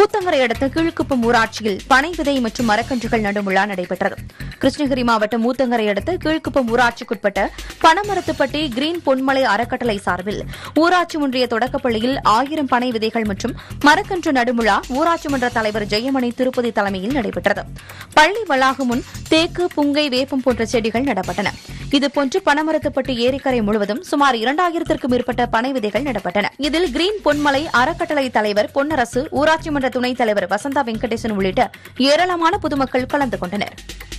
ஊத்தங்கரை அடுத்த கீழ்குப்பம் ஊராட்சியில் பனை விதை மற்றும் மரக்கன்றுகள் நடும் விழா நடைபெற்றது. கிருஷ்ணகிரி மாவட்டம் ஊத்தங்கரை அடுத்த கீழ்குப்பம் ஊராட்சிக்குட்பட்ட பனமரத்துப்பட்டி கிரீன் பொன்மலை அறக்கட்டளை சார்பில் ஊராட்சி ஒன்றிய தொடக்கப்பள்ளியில் 1000 பனை விதைகள் மற்றும் மரக்கன்று நடும் விழா ஊராட்சி மன்ற தலைவர் ஜெயமணி திருப்பதி தலைமையில் நடைபெற்றது. பள்ளி வளாகம் முன் தேக்கு, புங்கை, வேப்பம் போன்ற செடிகள் நடப்பட்டன. இதுபோன்று பனமரத்துப்பட்டி ஏரிக்கரை முழுவதும் சுமார் 2000 மேற்பட்ட பனை விதைகள் நடப்பட்டன. இதில் கிரீன் பொன்மலை அறக்கட்டளை தலைவர் பொன்னரசு, ஊராட்சி மன்ற துணைத் தலைவர் வசந்தா வெங்கடேசன் உள்ளிட்ட ஏராளமான பொதுமக்கள் கலந்து கொண்டனர்.